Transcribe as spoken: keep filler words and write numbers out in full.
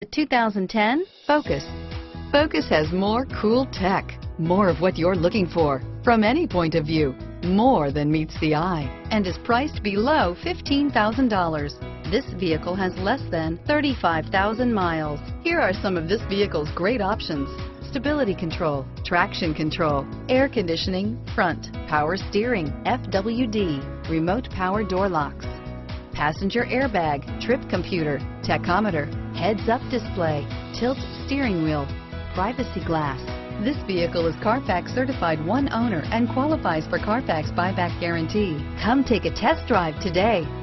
The two thousand ten Focus. Focus has more cool tech, more of what you're looking for from any point of view, more than meets the eye, and is priced below fifteen thousand dollars. This vehicle has less than thirty-five thousand miles. Here are some of this vehicle's great options: stability control, traction control, air conditioning, front, power steering, F W D, remote power door locks, passenger airbag, trip computer, tachometer, heads-up display, tilt steering wheel, privacy glass. This vehicle is Carfax certified one owner and qualifies for Carfax buyback guarantee. Come take a test drive today.